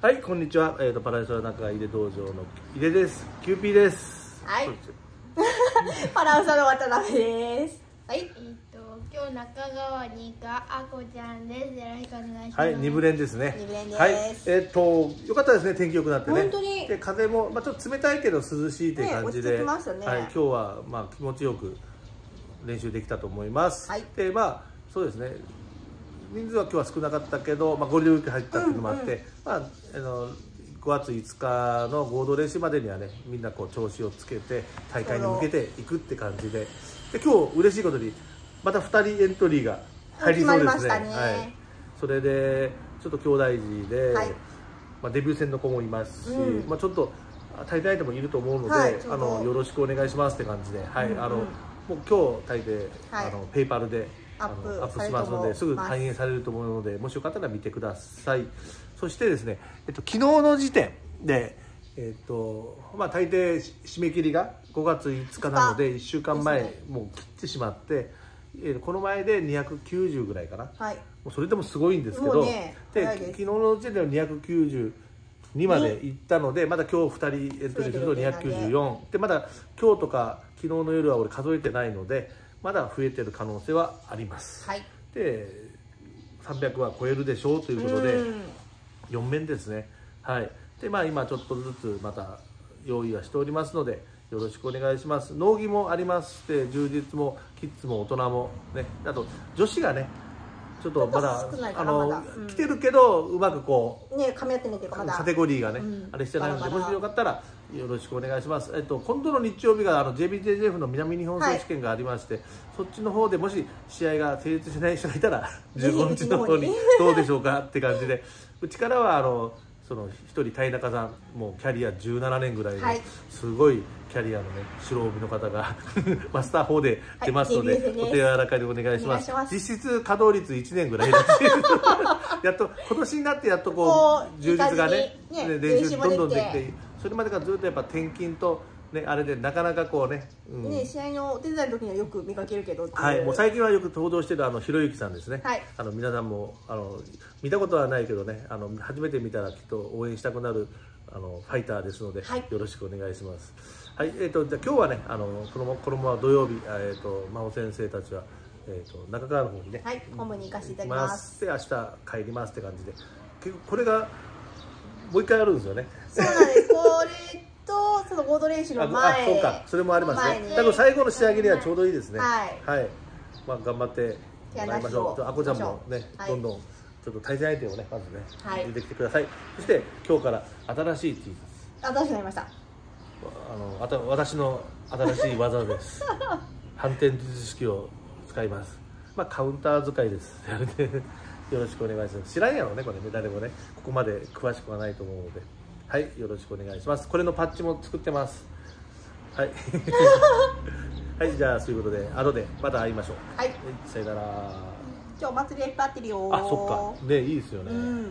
はい、こんにちは。パラソラ中井出道場の井出です。キューピーです。はい。パラソラ渡辺です。はい。今日中川にいたあこちゃんです。よろしくお願いします。はい、二部連ですね。二部連です。はい。良かったですね。天気良くなってね。本当に。で、風もまあちょっと冷たいけど涼しいって感じで、ね、落ち着きましたね。はい、今日はまあ気持ちよく練習できたと思います。はい。で、まあそうですね。人数は今日は少なかったけど、まあ、ゴールデンウィーク入ったっていうのもあって、まあ、5月5日の合同練習までにはね、みんなこう調子をつけて大会に向けていくって感じで、で今日嬉しいことにまた2人エントリーが入りそうですね。はい、それでちょっと兄弟児で、はい、まあデビュー戦の子もいますし、まあちょっと対戦相手もいると思うので、はい、よろしくお願いしますって感じで、はい、もう今日対戦、はい、ペイパルで。アップしますので、すぐ反映されると思うので、もしよかったら見てください。そしてですね、昨日の時点で、まあ大抵締め切りが5月5日なので、1週間前、ね、もう切ってしまって、この前で290ぐらいかな。はい、もうそれでもすごいんですけど、ね、で昨日の時点では290。2まで行ったので、まだ今日2人エントリーすると294で、まだ今日とか昨日の夜は俺数えてないので、まだ増えてる可能性はあります、はい、で300は超えるでしょうということで4面ですね。はい。でまあ今ちょっとずつまた用意はしておりますので、よろしくお願いします。農技もありまして、充実もキッズも大人もね、あと女子がねちょっとまだ来てるけど、うまくこうね噛み合ってないというか、まだカテゴリーがねあれしてないので、もしよかったらよろしくお願いします。今度の日曜日がJBJJF の南日本選手権がありまして、そっちの方でもし試合が成立しない人がいたら15日の方にどうでしょうかって感じで、うちからはその一人、田井中さん、もうキャリア17年ぐらいのすごいキャリアのね白帯の方がマスター4で出ますので、お手柔らかにお願いします。実質稼働率1年ぐらいです。やっと今年になってやっとこう充実がね、練習どんどんできて、それまでからずっとやっぱ転勤とねあれでなかなかこうね、試合のお手伝いの時にはよく見かけるけど、はい、もう最近はよく登場してるひろゆきさんですね。皆さんも見たことはないけどね、初めて見たらきっと応援したくなるファイターですので、よろしくお願いします。はい、じゃあ今日はね、このまま土曜日、真帆先生たちは中川の方にね、はい、ホームに行かせていただきます。で明日帰りますって感じで、結構これがもう一回あるんですよね。そうなんです。これとその合同練習の前、そうか、それもありますね。多分最後の仕上げにはちょうどいいですね。はい、まあ頑張ってもらいましょう。あこちゃんもね、どんどんちょっと対戦相手をね、まずね入れてきてください。そして今日から新しいTシャツ、新しくなりました。私の新しい技です。反転術式を使います。まあカウンター使いです。よろしくお願いします。知らんやろね、これね、誰もね、ここまで詳しくはないと思うので。はい、よろしくお願いします。これのパッチも作ってます。はい。はい、じゃあそういうことで、後でまた会いましょう。はい。さよなら。今日お祭りいっぱいあってるよ。あ、そっか。ね、いいですよね。うん。